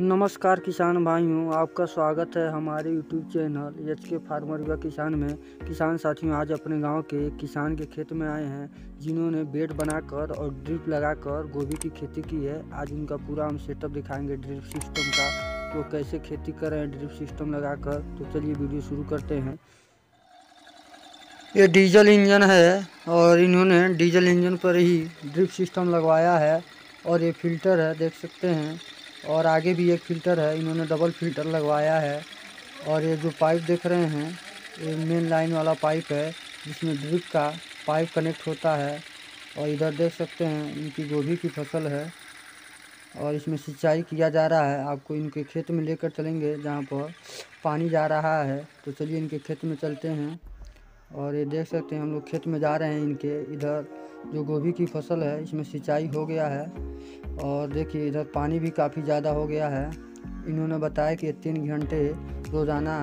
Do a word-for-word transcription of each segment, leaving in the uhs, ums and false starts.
नमस्कार किसान भाइयों, आपका स्वागत है हमारे YouTube channel H K farmer व किसान में। किसान साथियों, आज अपने गांव के किसान के खेत में आए हैं जिन्होंने बेड बनाकर और ड्रिप लगाकर गोभी की खेती की है। आज उनका पूरा हम सेटअप दिखाएंगे ड्रिप सिस्टम का, तो कैसे खेती कर रहे हैं ड्रिप सिस्टम लगाकर। तो चलिए वीडियो शुरू करते हैं। ये डीजल इंजन है और इन्होंने डीजल इंजन पर ही ड्रिप सिस्टम लगवाया है। और ये फिल्टर है, देख सकते हैं, और आगे भी एक फ़िल्टर है, इन्होंने डबल फिल्टर लगवाया है। और ये जो पाइप देख रहे हैं, ये मेन लाइन वाला पाइप है जिसमें ड्रिप का पाइप कनेक्ट होता है। और इधर देख सकते हैं इनकी गोभी की फसल है और इसमें सिंचाई किया जा रहा है। आपको इनके खेत में लेकर चलेंगे जहाँ पर पानी जा रहा है। तो चलिए इनके खेत में चलते हैं। और ये देख सकते हैं हम लोग खेत में जा रहे हैं इनके। इधर जो गोभी की फसल है इसमें सिंचाई हो गया है और देखिए इधर पानी भी काफ़ी ज़्यादा हो गया है। इन्होंने बताया कि तीन घंटे रोज़ाना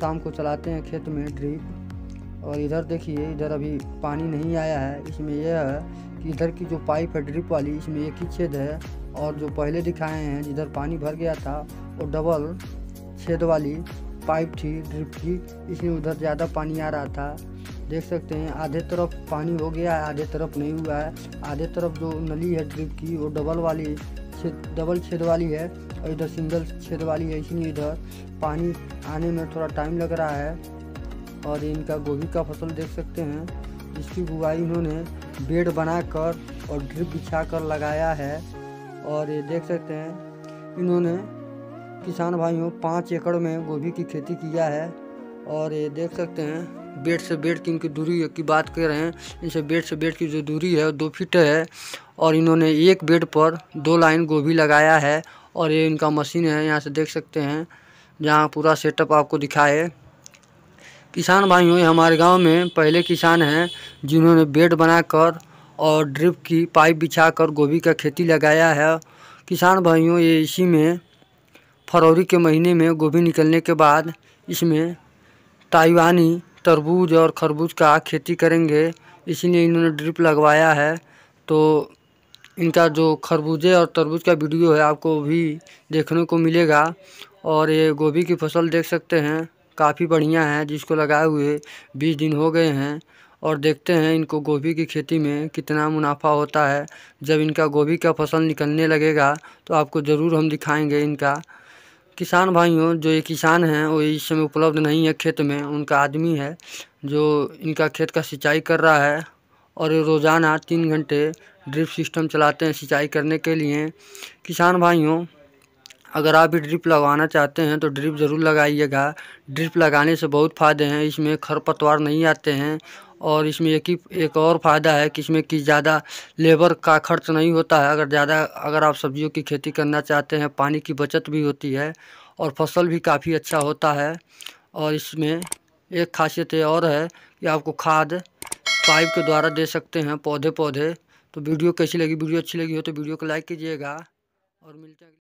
शाम को चलाते हैं खेत में ड्रिप। और इधर देखिए, इधर अभी पानी नहीं आया है। इसमें यह है कि इधर की जो पाइप है ड्रिप वाली, इसमें एक ही छेद है, और जो पहले दिखाए हैं जिधर पानी भर गया था वो डबल छेद वाली पाइप थी ड्रिप की, इसलिए उधर ज़्यादा पानी आ रहा था। देख सकते हैं आधे तरफ पानी हो गया है, आधे तरफ नहीं हुआ है। आधे तरफ जो नली है ड्रिप की वो डबल वाली छेद डबल छेद वाली है और इधर सिंगल छेद वाली है, इसलिए इधर पानी आने में थोड़ा टाइम लग रहा है। और इनका गोभी का फसल देख सकते हैं, इसकी बुआई इन्होंने बेड बनाकर और ड्रिप बिछाकर लगाया है। और ये देख सकते हैं इन्होंने किसान भाइयों पाँच एकड़ में गोभी की खेती किया है। और ये देख सकते हैं बेड से बेड की इनकी दूरी की बात कर रहे हैं, इनसे बेड से बेड की जो दूरी है वो दो फीट है। और इन्होंने एक बेड पर दो लाइन गोभी लगाया है। और ये इनका मशीन है, यहाँ से देख सकते हैं, जहाँ पूरा सेटअप आपको दिखाए। किसान भाइयों, ये हमारे गाँव में पहले किसान हैं जिन्होंने बेड बनाकर और ड्रिप की पाइप बिछाकर गोभी का खेती लगाया है। किसान भाइयों, ये इसी में फरवरी के महीने में गोभी निकलने के बाद इसमें ताइवानी तरबूज और खरबूज का खेती करेंगे, इसलिए इन्होंने ड्रिप लगवाया है। तो इनका जो खरबूजे और तरबूज का वीडियो है आपको भी देखने को मिलेगा। और ये गोभी की फसल देख सकते हैं काफ़ी बढ़िया है, जिसको लगाए हुए बीस दिन हो गए हैं। और देखते हैं इनको गोभी की खेती में कितना मुनाफा होता है। जब इनका गोभी का फसल निकलने लगेगा तो आपको ज़रूर हम दिखाएँगे इनका। किसान भाइयों, जो ये किसान हैं वो इस समय उपलब्ध नहीं है खेत में, उनका आदमी है जो इनका खेत का सिंचाई कर रहा है। और रोज़ाना तीन घंटे ड्रिप सिस्टम चलाते हैं सिंचाई करने के लिए। किसान भाइयों, अगर आप भी ड्रिप लगवाना चाहते हैं तो ड्रिप ज़रूर लगाइएगा। ड्रिप लगाने से बहुत फ़ायदे हैं, इसमें खरपतवार नहीं आते हैं। और इसमें एक ही एक और फ़ायदा है कि इसमें कि ज़्यादा लेबर का खर्च नहीं होता है। अगर ज़्यादा अगर आप सब्जियों की खेती करना चाहते हैं, पानी की बचत भी होती है और फसल भी काफ़ी अच्छा होता है। और इसमें एक खासियत और है कि आपको खाद पाइप के द्वारा दे सकते हैं पौधे पौधे। तो वीडियो कैसी लगी? वीडियो अच्छी लगी हो तो वीडियो को लाइक कीजिएगा और मिलते हैं।